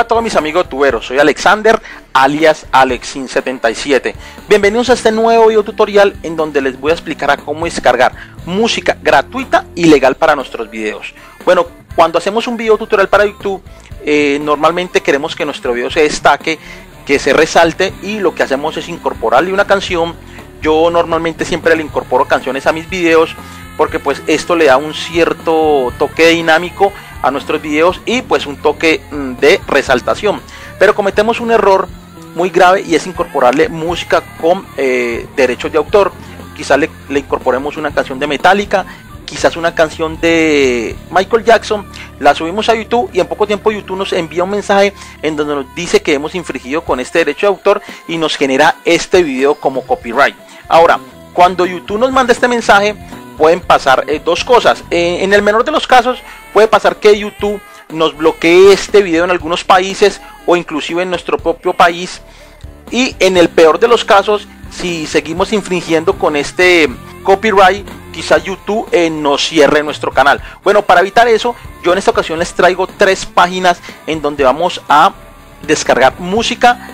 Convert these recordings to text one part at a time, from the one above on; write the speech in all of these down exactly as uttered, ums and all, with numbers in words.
Hola a todos mis amigos tuberos, soy Alexander alias Alexin setenta y siete. Bienvenidos a este nuevo video tutorial en donde les voy a explicar a cómo descargar música gratuita y legal para nuestros videos. Bueno, cuando hacemos un video tutorial para YouTube, eh, normalmente queremos que nuestro video se destaque, que se resalte, y lo que hacemos es incorporarle una canción. Yo normalmente siempre le incorporo canciones a mis videos porque pues esto le da un cierto toque dinámico a nuestros videos y pues un toque de resaltación. Pero cometemos un error muy grave y es incorporarle música con eh, derechos de autor. Quizás le, le incorporemos una canción de Metallica, quizás una canción de Michael Jackson, la subimos a YouTube y en poco tiempo YouTube nos envía un mensaje en donde nos dice que hemos infringido con este derecho de autor y nos genera este video como copyright. Ahora, cuando YouTube nos manda este mensaje, pueden pasar eh, dos cosas. Eh, en el menor de los casos, puede pasar que YouTube nos bloquee este video en algunos países o inclusive en nuestro propio país. Y en el peor de los casos, si seguimos infringiendo con este copyright, quizá YouTube eh, nos cierre nuestro canal. Bueno, para evitar eso, yo en esta ocasión les traigo tres páginas en donde vamos a descargar música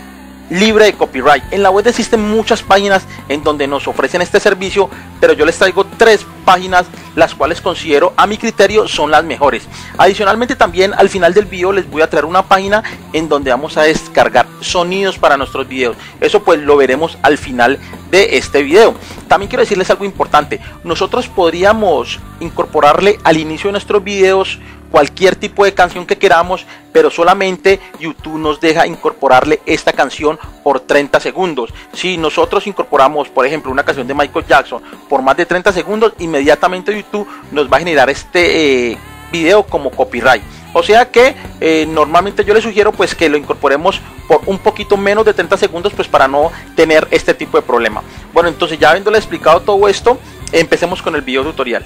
libre de copyright. En la web existen muchas páginas en donde nos ofrecen este servicio, pero yo les traigo tres páginas las cuales considero a mi criterio son las mejores. Adicionalmente, también al final del video les voy a traer una página en donde vamos a descargar sonidos para nuestros videos. Eso pues lo veremos al final de este video. También quiero decirles algo importante. Nosotros podríamos incorporarle al inicio de nuestros videos cualquier tipo de canción que queramos, pero solamente YouTube nos deja incorporarle esta canción por treinta segundos. Si nosotros incorporamos, por ejemplo, una canción de Michael Jackson por más de treinta segundos, inmediatamente YouTube nos va a generar este eh, video como copyright. O sea que eh, normalmente yo les sugiero pues que lo incorporemos por un poquito menos de treinta segundos, pues para no tener este tipo de problema. Bueno, entonces ya habiéndole explicado todo esto, empecemos con el video tutorial.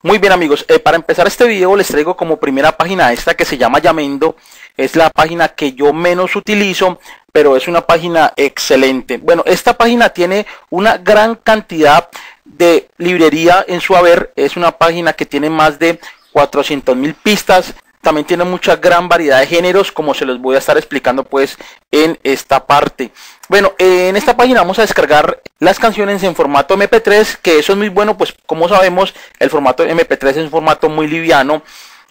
Muy bien amigos, eh, para empezar este video les traigo como primera página esta que se llama Jamendo. Es la página que yo menos utilizo, pero es una página excelente. Bueno, esta página tiene una gran cantidad de librería en su haber. Es una página que tiene más de cuatrocientas mil pistas. También tiene mucha gran variedad de géneros, como se los voy a estar explicando pues en esta parte. Bueno, en esta página vamos a descargar las canciones en formato eme pe tres, que eso es muy bueno, pues como sabemos el formato eme pe tres es un formato muy liviano,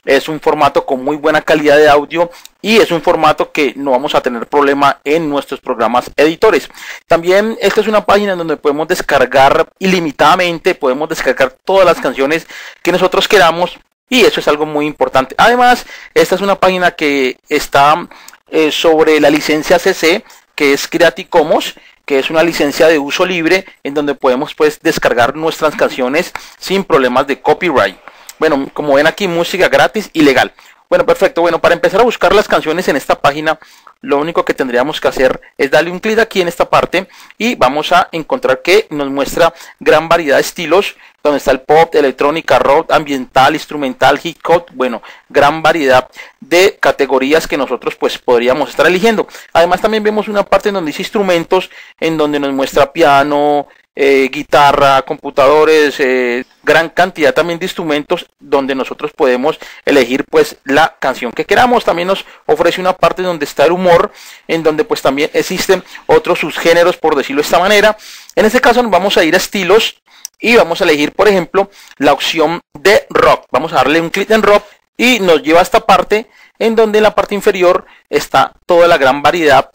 es un formato con muy buena calidad de audio y es un formato que no vamos a tener problema en nuestros programas editores. También esta es una página en donde podemos descargar ilimitadamente, podemos descargar todas las canciones que nosotros queramos. Y eso es algo muy importante. Además, esta es una página que está eh, sobre la licencia ce ce, que es Creative Commons, que es una licencia de uso libre, en donde podemos pues descargar nuestras canciones sin problemas de copyright. Bueno, como ven aquí, música gratis y legal. Bueno, perfecto. Bueno, para empezar a buscar las canciones en esta página, lo único que tendríamos que hacer es darle un clic aquí en esta parte y vamos a encontrar que nos muestra gran variedad de estilos, donde está el pop, electrónica, rock, ambiental, instrumental, hip hop. Bueno, gran variedad de categorías que nosotros pues podríamos estar eligiendo. Además también vemos una parte en donde dice instrumentos, en donde nos muestra piano, Eh, guitarra, computadores, eh, gran cantidad también de instrumentos donde nosotros podemos elegir pues la canción que queramos. También nos ofrece una parte donde está el humor, en donde pues también existen otros subgéneros, por decirlo de esta manera. En este caso nos vamos a ir a estilos y vamos a elegir por ejemplo la opción de rock. Vamos a darle un clic en rock y nos lleva a esta parte en donde en la parte inferior está toda la gran variedad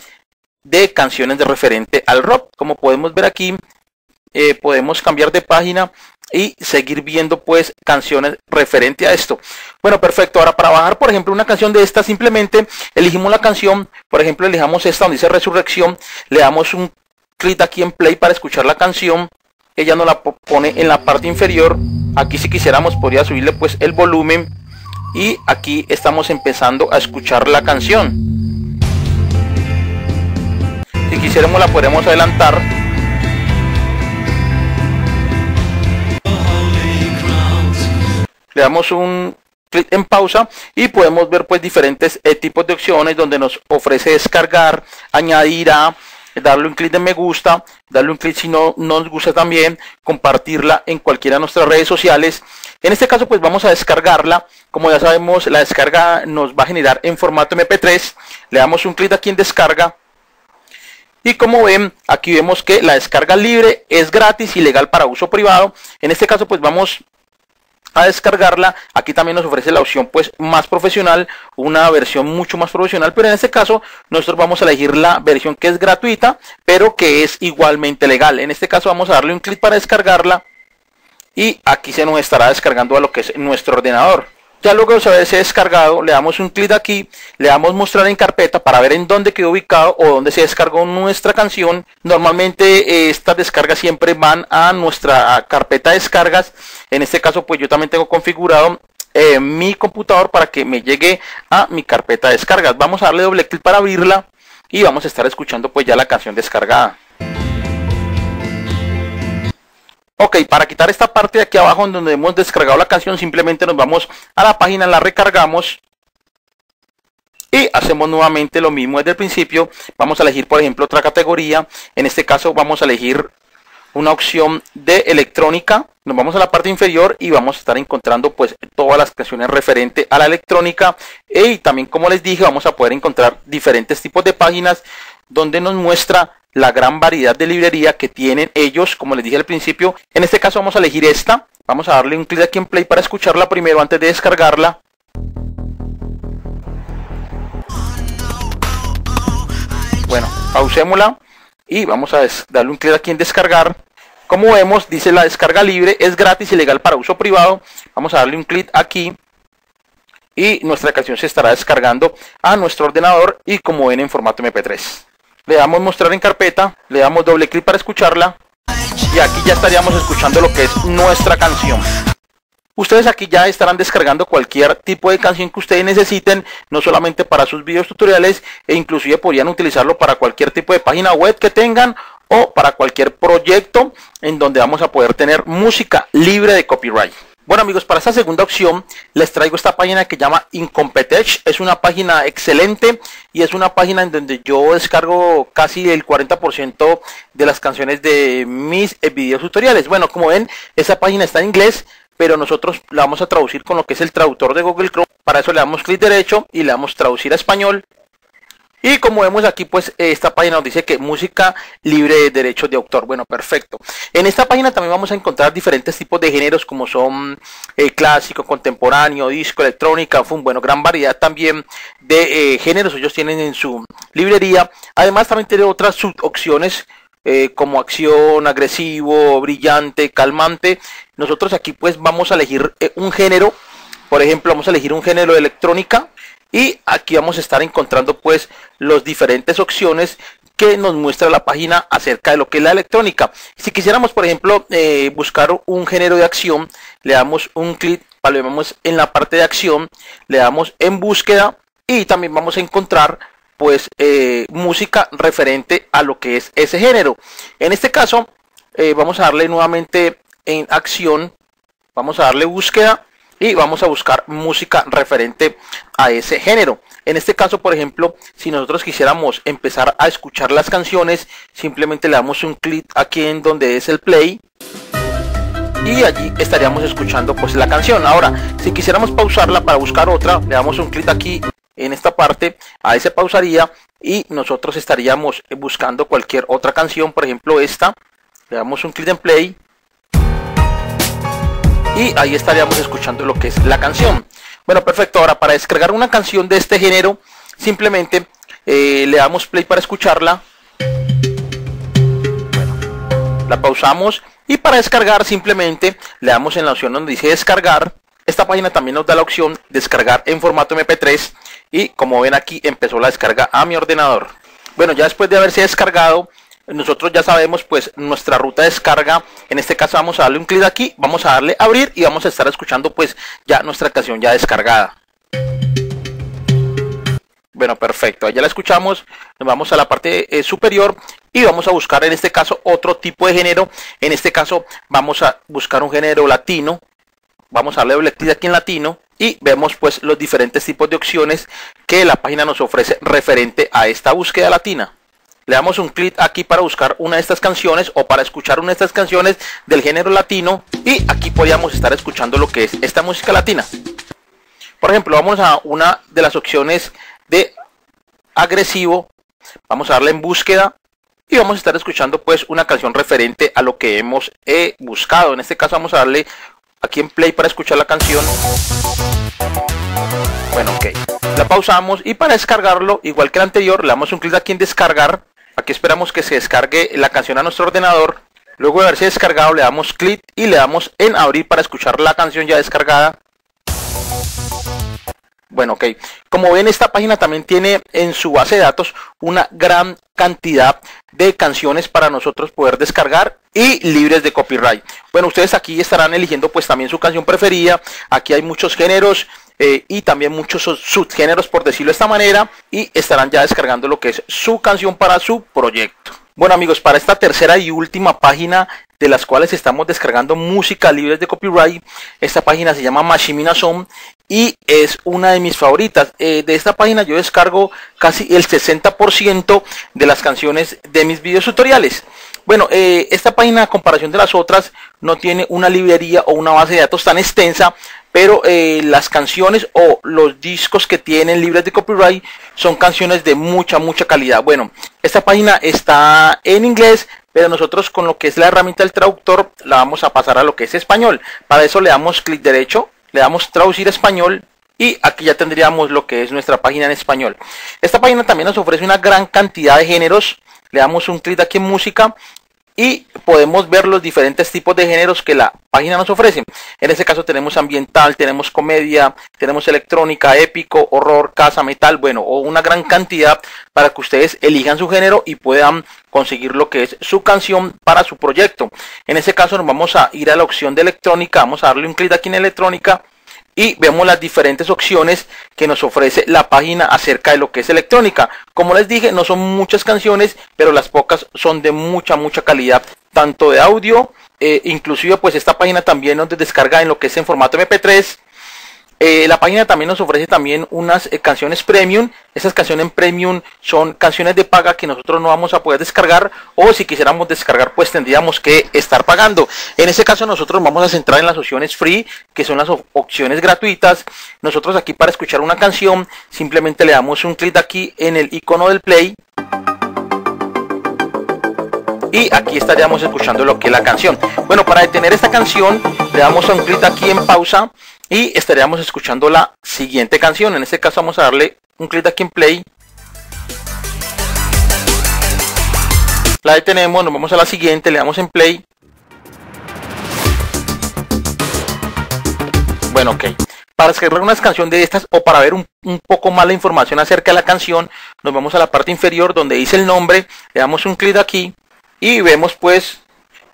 de canciones de referente al rock. Como podemos ver aquí, Eh, podemos cambiar de página y seguir viendo pues canciones referente a esto. Bueno, perfecto. Ahora para bajar por ejemplo una canción de esta, simplemente elegimos la canción. Por ejemplo, elijamos esta donde dice Resurrección, le damos un clic aquí en play para escuchar la canción. Ella nos la pone en la parte inferior. Aquí si quisiéramos podría subirle pues el volumen y aquí estamos empezando a escuchar la canción. Si quisiéramos la podemos adelantar. Le damos un clic en pausa y podemos ver pues diferentes eh, tipos de opciones donde nos ofrece descargar, añadir a, darle un clic de me gusta, darle un clic si no, no nos gusta también, compartirla en cualquiera de nuestras redes sociales. En este caso pues vamos a descargarla. Como ya sabemos, la descarga nos va a generar en formato eme pe tres. Le damos un clic aquí en descarga. Y como ven, aquí vemos que la descarga libre es gratis y legal para uso privado. En este caso pues vamos a descargarla. Aquí también nos ofrece la opción pues más profesional, una versión mucho más profesional, pero en este caso nosotros vamos a elegir la versión que es gratuita pero que es igualmente legal. En este caso vamos a darle un clic para descargarla y aquí se nos estará descargando a lo que es nuestro ordenador. Ya luego de haberse descargado, le damos un clic aquí, le damos mostrar en carpeta para ver en dónde quedó ubicado o dónde se descargó nuestra canción. Normalmente eh, estas descargas siempre van a nuestra carpeta de descargas. En este caso pues yo también tengo configurado eh, mi computador para que me llegue a mi carpeta de descargas. Vamos a darle doble clic para abrirla y vamos a estar escuchando pues ya la canción descargada. Ok, para quitar esta parte de aquí abajo en donde hemos descargado la canción, simplemente nos vamos a la página, la recargamos y hacemos nuevamente lo mismo desde el principio. Vamos a elegir por ejemplo otra categoría. En este caso vamos a elegir una opción de electrónica. Nos vamos a la parte inferior y vamos a estar encontrando pues todas las canciones referente a la electrónica. Y también, como les dije, vamos a poder encontrar diferentes tipos de páginas donde nos muestra la gran variedad de librería que tienen ellos, como les dije al principio. En este caso vamos a elegir esta. Vamos a darle un clic aquí en play para escucharla primero antes de descargarla. Bueno, pausémosla y vamos a darle un clic aquí en descargar. Como vemos, dice la descarga libre, es gratis y legal para uso privado. Vamos a darle un clic aquí y nuestra canción se estará descargando a nuestro ordenador y como ven en formato eme pe tres. Le damos mostrar en carpeta, le damos doble clic para escucharla y aquí ya estaríamos escuchando lo que es nuestra canción. Ustedes aquí ya estarán descargando cualquier tipo de canción que ustedes necesiten, no solamente para sus videos tutoriales, e inclusive podrían utilizarlo para cualquier tipo de página web que tengan o para cualquier proyecto en donde vamos a poder tener música libre de copyright. Bueno amigos, para esta segunda opción les traigo esta página que se llama Incompetech. Es una página excelente y es una página en donde yo descargo casi el cuarenta por ciento de las canciones de mis videos tutoriales. Bueno, como ven, esta página está en inglés, pero nosotros la vamos a traducir con lo que es el traductor de Google Chrome. Para eso le damos clic derecho y le damos traducir a español. Y como vemos aquí, pues esta página nos dice que música libre de derechos de autor. Bueno, perfecto. En esta página también vamos a encontrar diferentes tipos de géneros como son eh, clásico, contemporáneo, disco, electrónica, fun. Bueno, gran variedad también de eh, géneros ellos tienen en su librería. Además también tiene otras subopciones eh, como acción, agresivo, brillante, calmante. Nosotros aquí pues vamos a elegir eh, un género. Por ejemplo, vamos a elegir un género de electrónica. Y aquí vamos a estar encontrando pues las diferentes opciones que nos muestra la página acerca de lo que es la electrónica. Si quisiéramos por ejemplo eh, buscar un género de acción, le damos un clic, volvemos en la parte de acción, le damos en búsqueda y también vamos a encontrar pues eh, música referente a lo que es ese género. En este caso eh, vamos a darle nuevamente en acción, vamos a darle búsqueda y vamos a buscar música referente a ese género. En este caso, por ejemplo, si nosotros quisiéramos empezar a escuchar las canciones, simplemente le damos un clic aquí en donde es el play y allí estaríamos escuchando pues la canción. Ahora, si quisiéramos pausarla para buscar otra, le damos un clic aquí en esta parte, ahí se pausaría y nosotros estaríamos buscando cualquier otra canción, por ejemplo esta. Le damos un clic en play y ahí estaríamos escuchando lo que es la canción. Bueno, perfecto. Ahora, para descargar una canción de este género, simplemente eh, le damos play para escucharla. Bueno, la pausamos y para descargar simplemente le damos en la opción donde dice descargar. Esta página también nos da la opción descargar en formato eme pe tres y como ven aquí empezó la descarga a mi ordenador. Bueno, ya después de haberse descargado, nosotros ya sabemos pues nuestra ruta de descarga. En este caso vamos a darle un clic aquí, vamos a darle abrir y vamos a estar escuchando pues ya nuestra canción ya descargada. Bueno, perfecto, ya la escuchamos. Nos vamos a la parte eh, superior y vamos a buscar en este caso otro tipo de género. En este caso vamos a buscar un género latino. Vamos a darle doble clic aquí en latino y vemos pues los diferentes tipos de opciones que la página nos ofrece referente a esta búsqueda latina. Le damos un clic aquí para buscar una de estas canciones o para escuchar una de estas canciones del género latino, y aquí podíamos estar escuchando lo que es esta música latina. Por ejemplo, vamos a una de las opciones de agresivo, vamos a darle en búsqueda y vamos a estar escuchando pues una canción referente a lo que hemos eh, buscado. En este caso vamos a darle aquí en play para escuchar la canción. Bueno, ok, la pausamos y para descargarlo, igual que el anterior, le damos un clic aquí en descargar. Aquí esperamos que se descargue la canción a nuestro ordenador. Luego de haberse descargado le damos clic y le damos en abrir para escuchar la canción ya descargada. Bueno, ok, como ven, esta página también tiene en su base de datos una gran cantidad de canciones para nosotros poder descargar y libres de copyright. Bueno, ustedes aquí estarán eligiendo pues también su canción preferida. Aquí hay muchos géneros eh, y también muchos subgéneros, por decirlo de esta manera, y estarán ya descargando lo que es su canción para su proyecto. Bueno amigos, para esta tercera y última página de las cuales estamos descargando música libres de copyright, esta página se llama Machinimasound y es una de mis favoritas. Eh, de esta página yo descargo casi el sesenta por ciento de las canciones de mis videos tutoriales. Bueno, eh, esta página a comparación de las otras no tiene una librería o una base de datos tan extensa, pero eh, las canciones o los discos que tienen libres de copyright son canciones de mucha, mucha calidad. Bueno, esta página está en inglés, pero nosotros con lo que es la herramienta del traductor la vamos a pasar a lo que es español. Para eso le damos clic derecho, le damos traducir español y aquí ya tendríamos lo que es nuestra página en español. Esta página también nos ofrece una gran cantidad de géneros. Le damos un clic aquí en música y podemos ver los diferentes tipos de géneros que la página nos ofrece. En este caso tenemos ambiental, tenemos comedia, tenemos electrónica, épico, horror, casa, metal, bueno, o una gran cantidad para que ustedes elijan su género y puedan conseguir lo que es su canción para su proyecto. En este caso nos vamos a ir a la opción de electrónica, vamos a darle un clic aquí en electrónica y vemos las diferentes opciones que nos ofrece la página acerca de lo que es electrónica. Como les dije, no son muchas canciones, pero las pocas son de mucha, mucha calidad, tanto de audio, eh, inclusive pues esta página también nos descarga en lo que es en formato eme pe tres. Eh, la página también nos ofrece también unas eh, canciones premium. Esas canciones premium son canciones de paga que nosotros no vamos a poder descargar, o si quisiéramos descargar pues tendríamos que estar pagando. En este caso nosotros vamos a centrar en las opciones free, que son las op opciones gratuitas. Nosotros aquí para escuchar una canción simplemente le damos un clic aquí en el icono del play y aquí estaríamos escuchando lo que es la canción. Bueno, para detener esta canción le damos un clic aquí en pausa y estaríamos escuchando la siguiente canción. En este caso vamos a darle un clic aquí en play, la detenemos, nos vamos a la siguiente, le damos en play. Bueno, ok, para descargar una canción de estas o para ver un, un poco más la información acerca de la canción, nos vamos a la parte inferior donde dice el nombre, le damos un clic aquí y vemos pues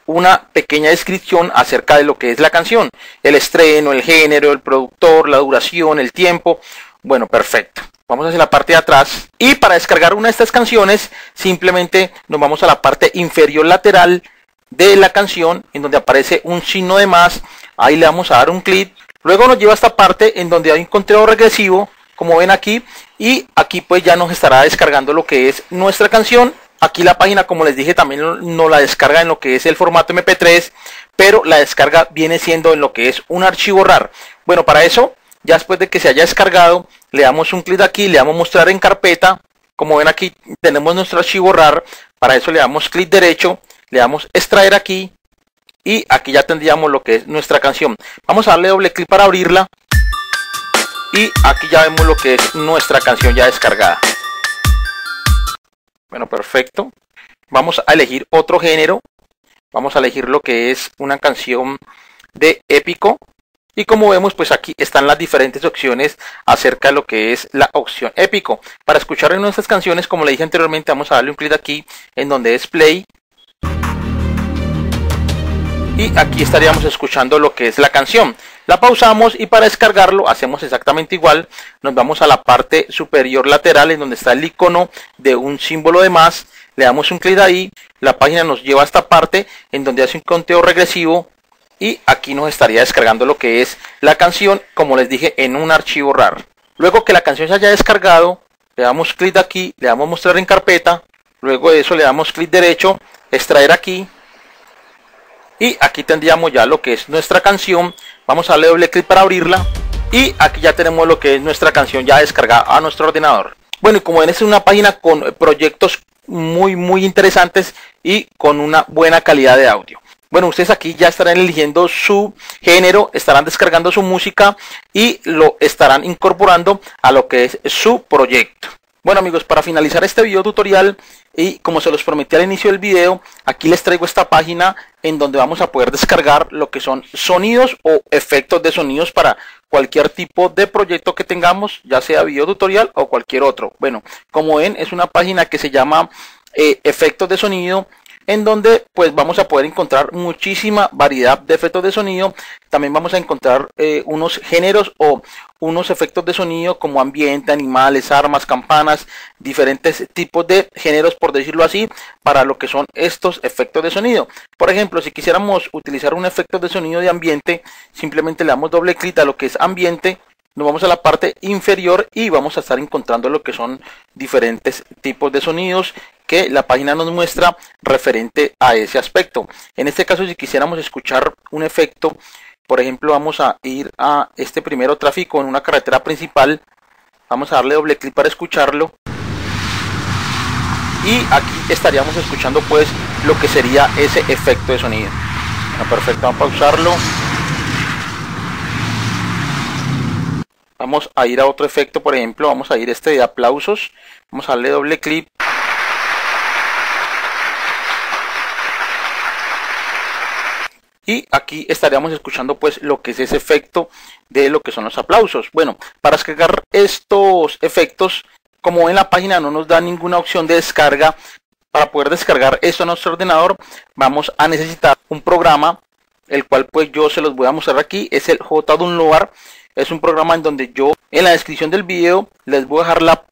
una pequeña descripción acerca de lo que es la canción, el estreno, el género, el productor, la duración, el tiempo. Bueno, perfecto. Vamos hacia la parte de atrás y para descargar una de estas canciones simplemente nos vamos a la parte inferior lateral de la canción, en donde aparece un signo de más. Ahí le vamos a dar un clic. Luego nos lleva a esta parte en donde hay un conteo regresivo, como ven aquí, y aquí pues ya nos estará descargando lo que es nuestra canción. Aquí la página, como les dije, también no la descarga en lo que es el formato eme pe tres, pero la descarga viene siendo en lo que es un archivo rar. Bueno, para eso, ya después de que se haya descargado, le damos un clic aquí, le damos mostrar en carpeta. Como ven aquí, tenemos nuestro archivo rar. Para eso le damos clic derecho, le damos extraer aquí, y aquí ya tendríamos lo que es nuestra canción. Vamos a darle doble clic para abrirla, y aquí ya vemos lo que es nuestra canción ya descargada. Bueno, perfecto. Vamos a elegir otro género. Vamos a elegir lo que es una canción de épico. Y como vemos, pues aquí están las diferentes opciones acerca de lo que es la opción épico. Para escuchar en nuestras canciones, como le dije anteriormente, vamos a darle un clic aquí en donde es play. Y aquí estaríamos escuchando lo que es la canción. La pausamos y para descargarlo hacemos exactamente igual. Nos vamos a la parte superior lateral en donde está el icono de un símbolo de más. Le damos un clic ahí. La página nos lleva a esta parte en donde hace un conteo regresivo. Y aquí nos estaría descargando lo que es la canción, como les dije, en un archivo rar. Luego que la canción se haya descargado, le damos clic aquí, le damos mostrar en carpeta. Luego de eso le damos clic derecho, extraer aquí, y aquí tendríamos ya lo que es nuestra canción. Vamos a darle doble clic para abrirla, y aquí ya tenemos lo que es nuestra canción ya descargada a nuestro ordenador. Bueno, y como ven, es una página con proyectos muy muy interesantes y con una buena calidad de audio. Bueno, ustedes aquí ya estarán eligiendo su género, estarán descargando su música y lo estarán incorporando a lo que es su proyecto. Bueno amigos, para finalizar este video tutorial, y como se los prometí al inicio del video, aquí les traigo esta página en donde vamos a poder descargar lo que son sonidos o efectos de sonidos para cualquier tipo de proyecto que tengamos, ya sea video tutorial o cualquier otro. Bueno, como ven, es una página que se llama eh, efectos de sonido, en donde pues vamos a poder encontrar muchísima variedad de efectos de sonido. También vamos a encontrar eh, unos géneros o unos efectos de sonido como ambiente, animales, armas, campanas, diferentes tipos de géneros, por decirlo así, para lo que son estos efectos de sonido. Por ejemplo, si quisiéramos utilizar un efecto de sonido de ambiente, simplemente le damos doble clic a lo que es ambiente, nos vamos a la parte inferior y vamos a estar encontrando lo que son diferentes tipos de sonidos que la página nos muestra referente a ese aspecto. En este caso, si quisiéramos escuchar un efecto, por ejemplo, vamos a ir a este primero tráfico en una carretera principal, vamos a darle doble clic para escucharlo, y aquí estaríamos escuchando pues lo que sería ese efecto de sonido. Bueno, perfecto, vamos a pausarlo, vamos a ir a otro efecto. Por ejemplo, vamos a ir a este de aplausos, vamos a darle doble clic. Y aquí estaríamos escuchando pues lo que es ese efecto de lo que son los aplausos. Bueno, para descargar estos efectos, como en la página no nos da ninguna opción de descarga, para poder descargar esto a nuestro ordenador vamos a necesitar un programa, el cual pues yo se los voy a mostrar aquí, es el JDownloader. Es un programa en donde yo en la descripción del video les voy a dejar la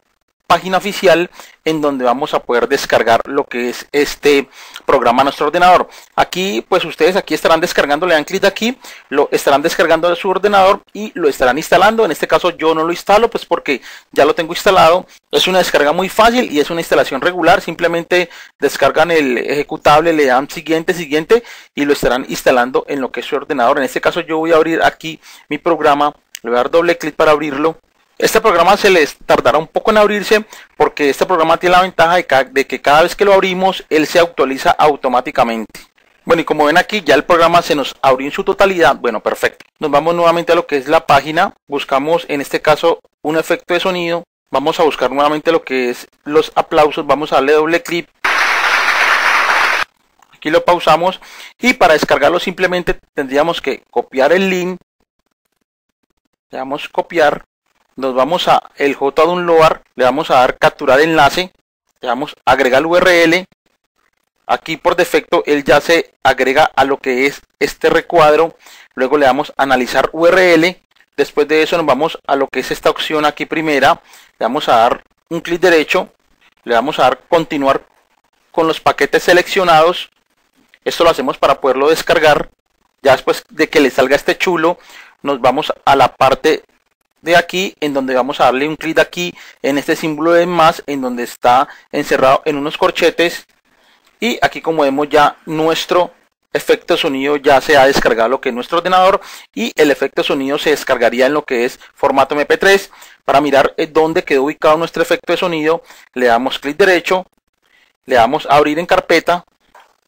página oficial en donde vamos a poder descargar lo que es este programa a nuestro ordenador. Aquí pues ustedes aquí estarán descargando, le dan clic aquí, lo estarán descargando de su ordenador y lo estarán instalando. En este caso yo no lo instalo pues porque ya lo tengo instalado. Es una descarga muy fácil y es una instalación regular, simplemente descargan el ejecutable, le dan siguiente, siguiente y lo estarán instalando en lo que es su ordenador. En este caso yo voy a abrir aquí mi programa, le voy a dar doble clic para abrirlo. Este programa se les tardará un poco en abrirse porque este programa tiene la ventaja de, ca de que cada vez que lo abrimos él se actualiza automáticamente. Bueno, y como ven aquí ya el programa se nos abrió en su totalidad. Bueno, perfecto. Nos vamos nuevamente a lo que es la página, buscamos en este caso un efecto de sonido, vamos a buscar nuevamente lo que es los aplausos, vamos a darle doble clic. Aquí lo pausamos y para descargarlo simplemente tendríamos que copiar el link. Le damos copiar. Nos vamos a el JDownloader, le vamos a dar capturar enlace, le damos agregar U R L. Aquí por defecto él ya se agrega a lo que es este recuadro. Luego le damos analizar U R L. Después de eso nos vamos a lo que es esta opción aquí primera. Le vamos a dar un clic derecho, le vamos a dar continuar con los paquetes seleccionados. Esto lo hacemos para poderlo descargar. Ya después de que le salga este chulo, nos vamos a la parte de aquí en donde vamos a darle un clic aquí en este símbolo de más en donde está encerrado en unos corchetes, y aquí como vemos ya nuestro efecto de sonido ya se ha descargado lo que es nuestro ordenador, y el efecto de sonido se descargaría en lo que es formato M P tres. Para mirar dónde quedó ubicado nuestro efecto de sonido le damos clic derecho, le damos abrir en carpeta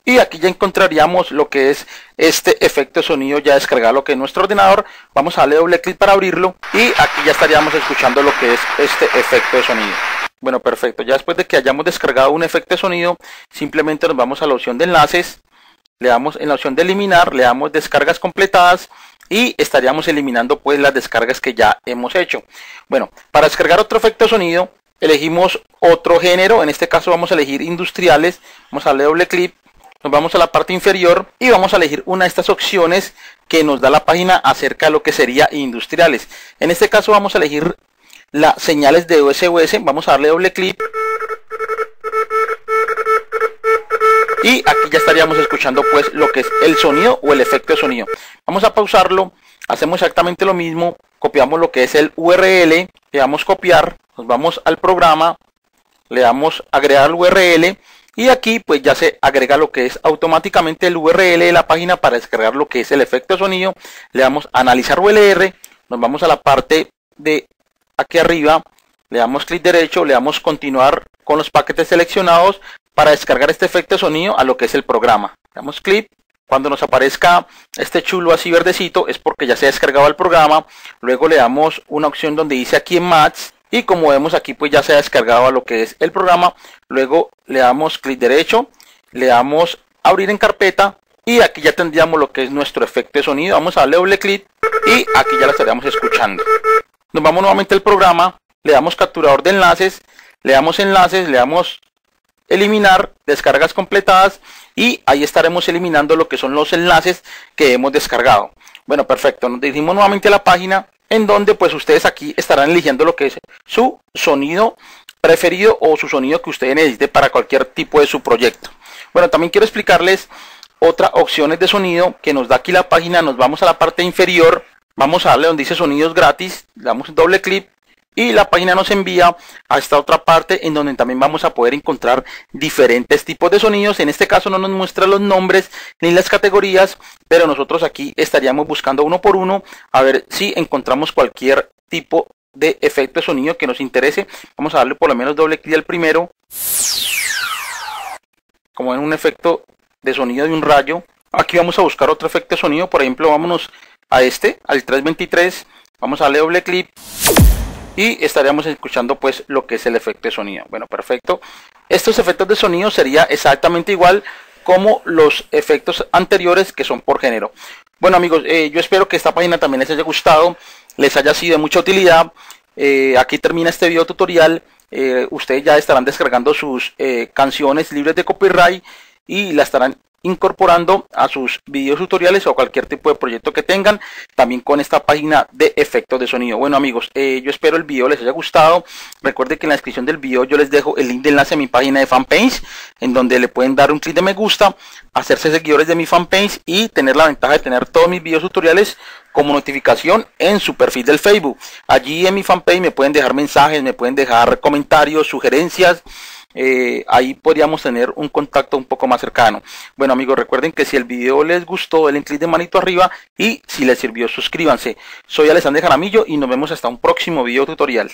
y aquí ya encontraríamos lo que es este efecto de sonido ya descargado lo que es nuestro ordenador. Vamos a darle doble clic para abrirlo y aquí ya estaríamos escuchando lo que es este efecto de sonido. Bueno, perfecto, ya después de que hayamos descargado un efecto de sonido simplemente nos vamos a la opción de enlaces, le damos en la opción de eliminar, le damos descargas completadas y estaríamos eliminando pues las descargas que ya hemos hecho. Bueno, para descargar otro efecto de sonido elegimos otro género, en este caso vamos a elegir industriales, vamos a darle doble clic. Nos vamos a la parte inferior y vamos a elegir una de estas opciones que nos da la página acerca de lo que sería industriales. En este caso vamos a elegir las señales de O S O S, vamos a darle doble clic. Y aquí ya estaríamos escuchando pues lo que es el sonido o el efecto de sonido. Vamos a pausarlo, hacemos exactamente lo mismo, copiamos lo que es el U R L, le damos copiar, nos vamos al programa, le damos agregar U R L y aquí pues ya se agrega lo que es automáticamente el U R L de la página para descargar lo que es el efecto de sonido. Le damos analizar U L R, nos vamos a la parte de aquí arriba, le damos clic derecho, le damos continuar con los paquetes seleccionados para descargar este efecto de sonido a lo que es el programa. Le damos clic. Cuando nos aparezca este chulo así verdecito es porque ya se ha descargado el programa. Luego le damos una opción donde dice aquí en más y como vemos aquí pues ya se ha descargado a lo que es el programa. Luego le damos clic derecho, le damos abrir en carpeta y aquí ya tendríamos lo que es nuestro efecto de sonido. Vamos a darle doble clic y aquí ya la estaríamos escuchando. Nos vamos nuevamente al programa, le damos capturador de enlaces, le damos enlaces, le damos eliminar, descargas completadas y ahí estaremos eliminando lo que son los enlaces que hemos descargado. Bueno, perfecto, nos dirigimos nuevamente a la página en donde pues ustedes aquí estarán eligiendo lo que es su sonido preferido o su sonido que ustedes necesiten para cualquier tipo de su proyecto. Bueno, también quiero explicarles otras opciones de sonido que nos da aquí la página. Nos vamos a la parte inferior, vamos a darle donde dice sonidos gratis, le damos doble clic y la página nos envía a esta otra parte en donde también vamos a poder encontrar diferentes tipos de sonidos. En este caso no nos muestra los nombres ni las categorías, pero nosotros aquí estaríamos buscando uno por uno a ver si encontramos cualquier tipo de efecto de sonido que nos interese. Vamos a darle por lo menos doble clic al primero. Como en un efecto de sonido de un rayo. Aquí vamos a buscar otro efecto de sonido. Por ejemplo, vámonos a este, al tres veintitrés. Vamos a darle doble clic. Y estaríamos escuchando pues lo que es el efecto de sonido. Bueno, perfecto. Estos efectos de sonido sería exactamente igual como los efectos anteriores que son por género. Bueno amigos, eh, yo espero que esta página también les haya gustado, les haya sido de mucha utilidad. Eh, aquí termina este video tutorial. Eh, ustedes ya estarán descargando sus eh, canciones libres de copyright y la estarán incorporando a sus videos tutoriales o cualquier tipo de proyecto que tengan, también con esta página de efectos de sonido. Bueno amigos, eh, yo espero el video les haya gustado. Recuerden que en la descripción del video yo les dejo el link de enlace a mi página de fanpage, en donde le pueden dar un clic de me gusta, hacerse seguidores de mi fanpage y tener la ventaja de tener todos mis videos tutoriales como notificación en su perfil del Facebook. Allí en mi fanpage me pueden dejar mensajes, me pueden dejar comentarios, sugerencias. Eh, ahí podríamos tener un contacto un poco más cercano. Bueno amigos, recuerden que si el video les gustó, denle clic de manito arriba y si les sirvió, suscríbanse. Soy Alexander Jaramillo y nos vemos hasta un próximo video tutorial.